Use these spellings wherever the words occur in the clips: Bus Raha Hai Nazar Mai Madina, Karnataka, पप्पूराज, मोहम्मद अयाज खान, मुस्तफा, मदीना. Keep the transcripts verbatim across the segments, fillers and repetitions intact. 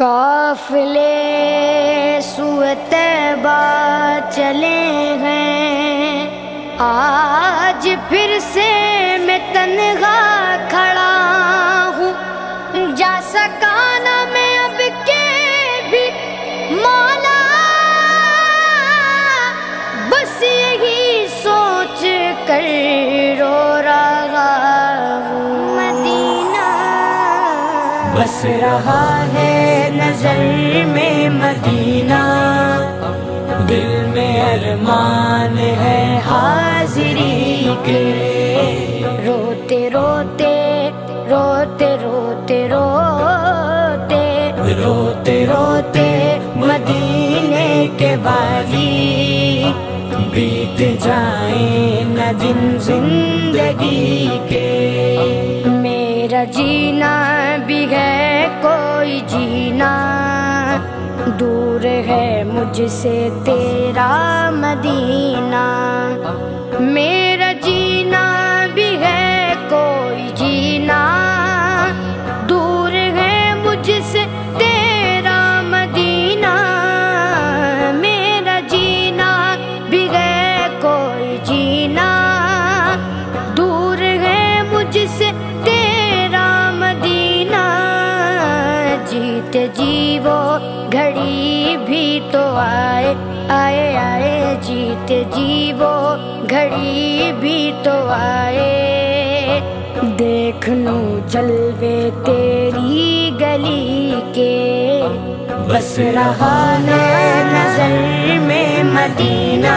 काफिले सुतबा चले हैं, आज फिर से मैं तन्हा खड़ा हूँ। जा सका ना मैं अब के भी मौला, बस यही सोच कर रो रहा हूँ। मदीना बस रहा है नजर में मदीना, दिल में अरमान है हाजिरी के। रोते रोते रोते रोते रोते रोते रोते मदीने के वाली बीत जाए न दिन जिंदगी के। मेरा जीना भी है कोई जीना, दूर है मुझसे तेरा मदीना। मेरा जीना भी है कोई जीना, दूर है मुझसे तेरा मदीना। मेरा जीना भी है कोई जीना, दूर है मुझसे तेरा मदीना। जीते जीवो घड़ी भी तो आए आए आए, जीते जीवो घड़ी भी तो आए। देख लूं जलवे तेरी गली के। बस रहा है नजर में मदीना,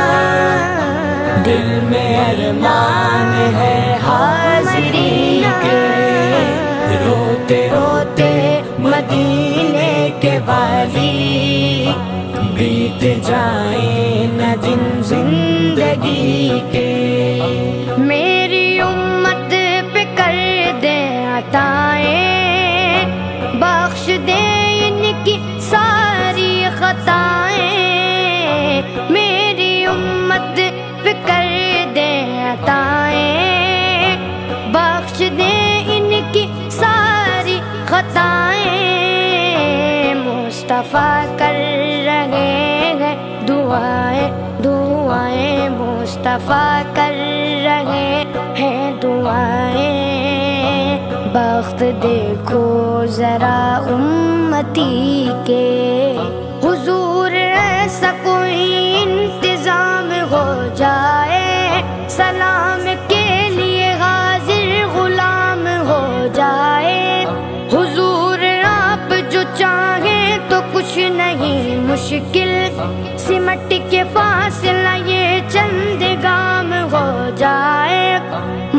दिल में अरमान है हाजिरी के। रोते रोते मदीने के वाली बीत जाए न दिन जिंदगी के। मेरी उम्मत पे कर दे अताएं, बख्श दे इनकी सारी खताएं। मेरी उम्मत पे कर दे अताएं, बख्श दे इनकी सारी खताएं। मुस्तफा कर रहे हैं दुआएं दुआएं, मुस्तफा कर रहे हैं दुआएं। बख्त देखो जरा उम्मती के, हुजूर ऐसा कोई इंतजाम हो जाए। सलाम के लिए हाजिर गुलाम हो जाए, हुजूर आप जो चाहे तो कुछ नहीं मुश्किल। सिमट के फासला ये चंद गाम हो जाए।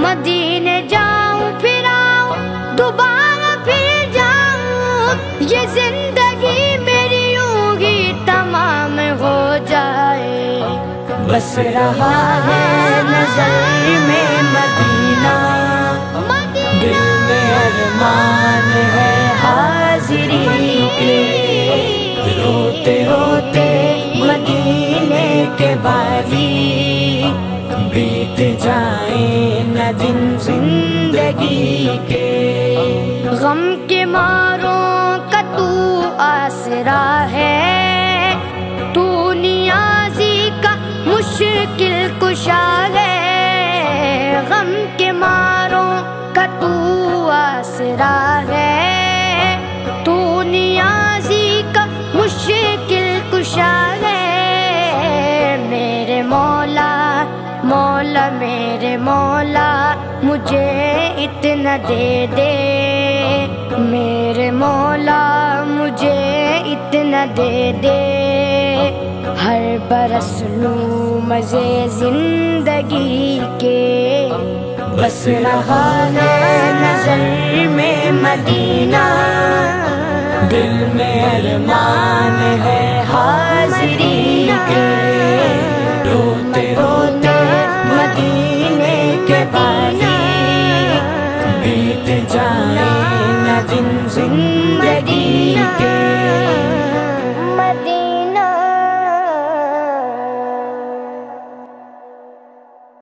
मदीने जाऊं फिर आऊं दोबारा फिर जाऊं, ये जिंदगी मेरी होगी तमाम हो जाए। बस रहा है नजर में मदीना, दिल में अरमान है हाजिरी के। रोते रोते मदीने के वाली बीत जाए न दिन जिंदगी के। गम के मारों का तू आसरा है, तू नियाजी का मुश्किल कुशा है। गम के मारों का तू आसरा है, तू नियाजी का मुश्किल कुशा है। मेरे मौला मौला मेरे मौला मुझे इतना दे दे। मेरे मौला मुझे इतना दे दे। हर बरस लूं मजे जिंदगी के। बस रहा है नजर में मदीना, दिल में अरमान है हाजिरी के। रोते रोते मदीने के पानी बीत जा